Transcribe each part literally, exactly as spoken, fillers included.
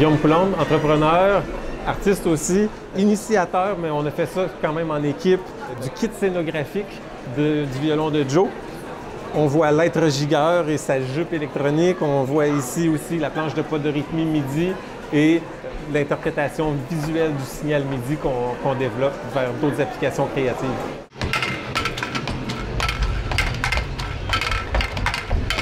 Guillaume Coulombe, entrepreneur, artiste aussi, initiateur, mais on a fait ça quand même en équipe, du kit scénographique de, du violon de Jos. On voit l'être gigueur et sa jupe électronique. On voit ici aussi la planche de podorythmie MIDI et l'interprétation visuelle du signal MIDI qu'on qu'on développe vers d'autres applications créatives.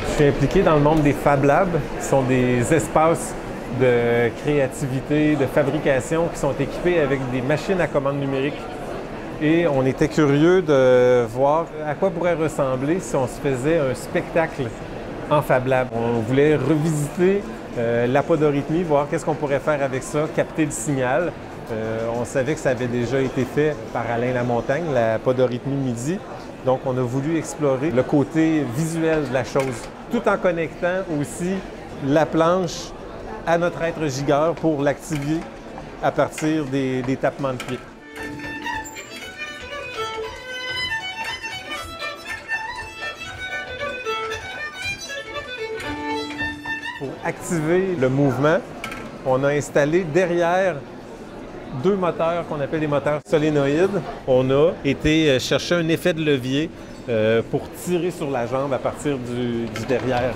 Je suis impliqué dans le monde des Fab Labs, qui sont des espaces de créativité, de fabrication, qui sont équipés avec des machines à commande numérique. Et on était curieux de voir à quoi pourrait ressembler si on se faisait un spectacle en Fab Lab. On voulait revisiter euh, la podorythmie, voir qu'est-ce qu'on pourrait faire avec ça, capter le signal. Euh, on savait que ça avait déjà été fait par Alain Lamontagne, la podorythmie MIDI. Donc on a voulu explorer le côté visuel de la chose, tout en connectant aussi la planche à notre être gigueur pour l'activer à partir des, des tapements de pied. Pour activer le mouvement, on a installé derrière deux moteurs qu'on appelle des moteurs solénoïdes. On a été chercher un effet de levier euh, pour tirer sur la jambe à partir du, du derrière.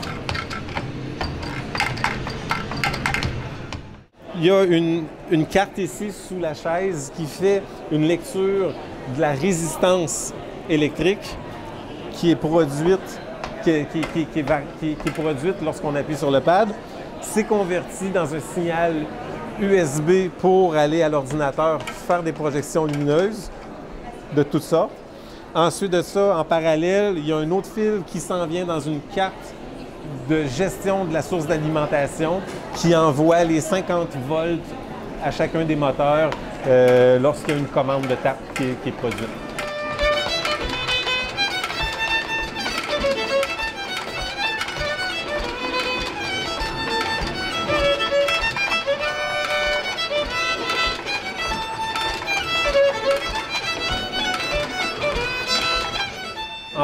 Il y a une, une carte ici sous la chaise qui fait une lecture de la résistance électrique qui est produite Qui, qui, qui, qui, qui, qui est produite lorsqu'on appuie sur le pad. C'est converti dans un signal U S B pour aller à l'ordinateur faire des projections lumineuses de toutes sortes. Ensuite de ça, en parallèle, il y a un autre fil qui s'en vient dans une carte de gestion de la source d'alimentation qui envoie les cinquante volts à chacun des moteurs euh, lorsqu'il y a une commande de tape qui, qui est produite.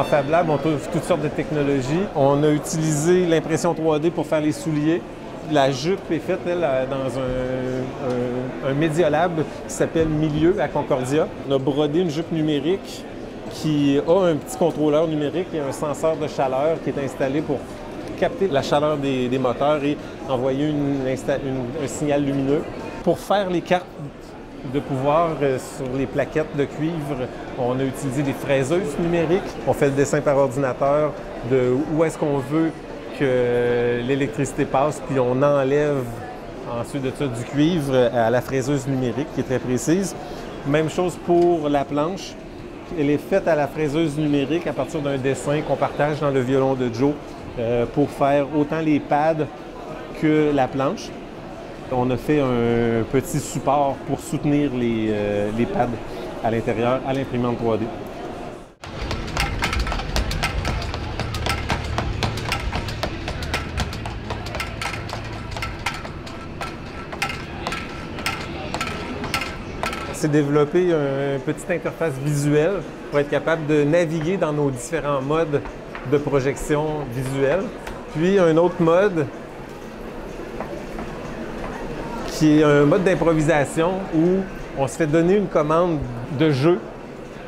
En Fab Lab, on trouve toutes sortes de technologies. On a utilisé l'impression trois D pour faire les souliers. La jupe est faite, elle, dans un, un, un médialab qui s'appelle Milieu à Concordia. On a brodé une jupe numérique qui a un petit contrôleur numérique et un senseur de chaleur qui est installé pour capter la chaleur des, des moteurs et envoyer une, une, un signal lumineux. Pour faire les cartes de pouvoir euh, sur les plaquettes de cuivre, on a utilisé des fraiseuses numériques. On fait le dessin par ordinateur de où est-ce qu'on veut que l'électricité passe, puis on enlève ensuite de ça du cuivre à la fraiseuse numérique qui est très précise. Même chose pour la planche. Elle est faite à la fraiseuse numérique à partir d'un dessin qu'on partage dans le violon de Jos euh, pour faire autant les pads que la planche. On a fait un petit support pour soutenir les, euh, les pads à l'intérieur, à l'imprimante trois D. C'est développer une petite interface visuelle pour être capable de naviguer dans nos différents modes de projection visuelle. Puis un autre mode qui est un mode d'improvisation où on se fait donner une commande de jeu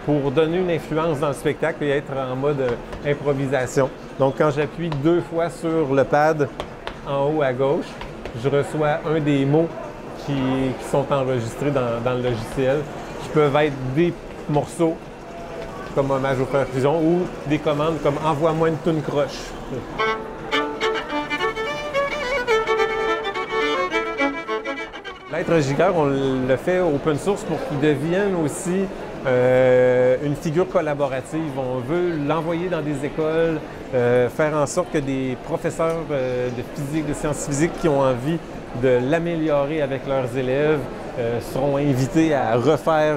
pour donner une influence dans le spectacle et être en mode improvisation. Donc quand j'appuie deux fois sur le pad en haut à gauche, je reçois un des mots qui, qui sont enregistrés dans, dans le logiciel, qui peuvent être des morceaux comme hommage aux frères Fusion ou des commandes comme « envoie-moi une toune croche ». L'être gigueur, on le fait open source pour qu'il devienne aussi euh, une figure collaborative. On veut l'envoyer dans des écoles, euh, faire en sorte que des professeurs euh, de physique, de sciences physiques qui ont envie de l'améliorer avec leurs élèves euh, seront invités à refaire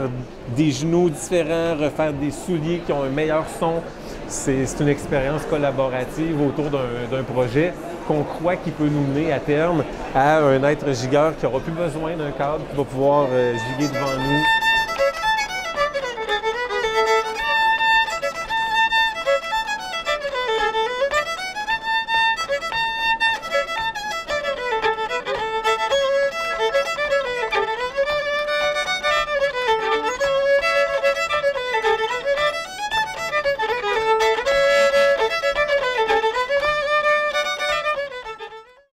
des genoux différents, refaire des souliers qui ont un meilleur son. C'est une expérience collaborative autour d'un projet qu'on croit qui peut nous mener à terme à un être gigueur qui n'aura plus besoin d'un cadre, qui va pouvoir euh, giguer devant nous.